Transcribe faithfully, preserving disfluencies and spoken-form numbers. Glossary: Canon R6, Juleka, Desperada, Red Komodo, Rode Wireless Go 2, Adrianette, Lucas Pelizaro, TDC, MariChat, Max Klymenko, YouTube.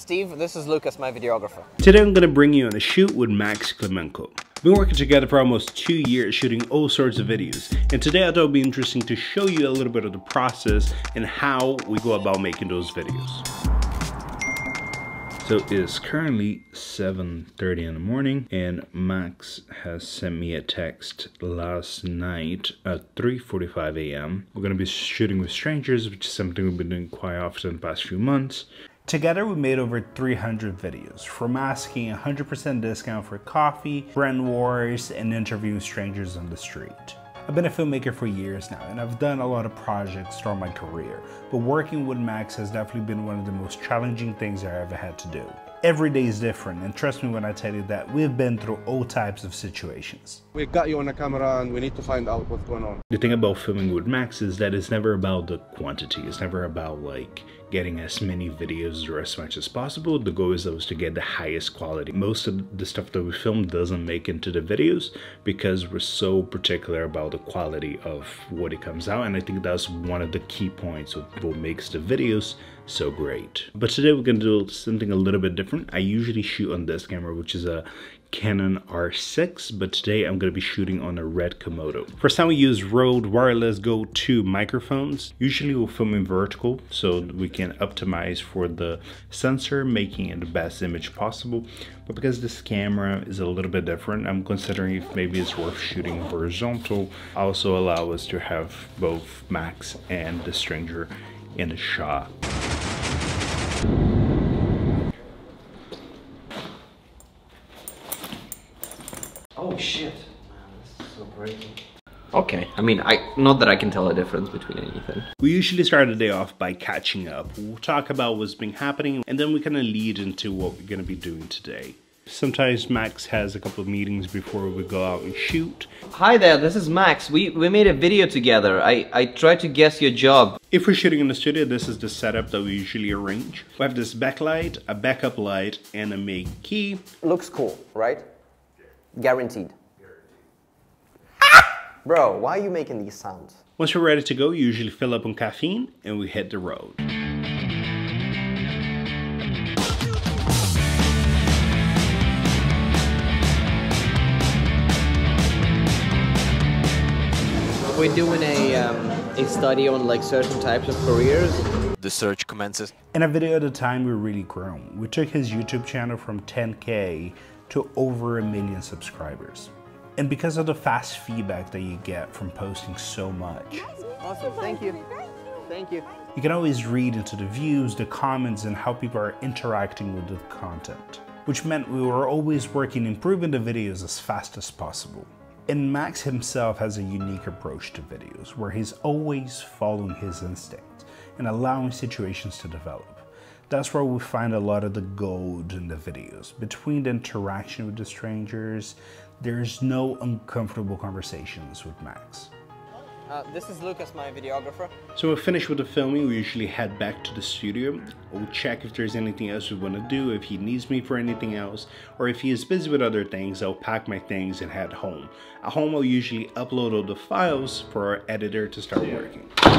Steve, this is Lucas, my videographer. Today I'm going to bring you on a shoot with Max Klymenko. We've been working together for almost two years shooting all sorts of videos, and today I thought it would be interesting to show you a little bit of the process and how we go about making those videos. So it's currently seven thirty in the morning, and Max has sent me a text last night at three forty-five A M We're going to be shooting with strangers, which is something we've been doing quite often in the past few months. Together we made over three hundred videos, from asking one hundred percent discount for coffee, brand wars, and interviewing strangers on the street. I've been a filmmaker for years now, and I've done a lot of projects throughout my career, but working with Max has definitely been one of the most challenging things I ever had to do. Every day is different, and trust me when I tell you that we've been through all types of situations. We've got you on a camera and we need to find out what's going on. The thing about filming with Max is that it's never about the quantity, it's never about like getting as many videos or as much as possible. The goal is always to get the highest quality. Most of the stuff that we film doesn't make into the videos because we're so particular about the quality of what it comes out, and I think that's one of the key points of what makes the videos so great. But today we're going to do something a little bit different. I usually shoot on this camera, which is a Canon R six, but today I'm going to be shooting on a Red Komodo. First time we use Rode Wireless Go two microphones. Usually we'll film in vertical so we can optimize for the sensor, making it the best image possible. But because this camera is a little bit different, I'm considering if maybe it's worth shooting horizontal. Also allow us to have both Max and the stranger in a shot. Oh shit, man, this is so breaking. Okay, I mean, I not that I can tell a difference between anything. We usually start the day off by catching up. We'll talk about what's been happening, and then we kind of lead into what we're going to be doing today. Sometimes Max has a couple of meetings before we go out and shoot. Hi there, this is Max. We, we made a video together. I, I tried to guess your job. If we're shooting in the studio, this is the setup that we usually arrange. We have this backlight, a backup light, and a main key. Looks cool, right? Guaranteed. Ah! Bro, why are you making these sounds? Once we're ready to go, we usually fill up on caffeine and we hit the road. We're doing a, um, a study on like certain types of careers. The search commences. In a video at a time, we're really grown. We took his YouTube channel from ten K to over a million subscribers. And because of the fast feedback that you get from posting so much. Awesome, thank you. Thank you. You can always read into the views, the comments, and how people are interacting with the content, which meant we were always working improving the videos as fast as possible. And Max himself has a unique approach to videos where he's always following his instinct and allowing situations to develop. That's where we find a lot of the gold in the videos. Between the interaction with the strangers, there's no uncomfortable conversations with Max. Uh, this is Lucas, my videographer. So we're finished with the filming, we usually head back to the studio. We'll check if there's anything else we want to do, if he needs me for anything else, or if he is busy with other things, I'll pack my things and head home. At home, I'll usually upload all the files for our editor to start working.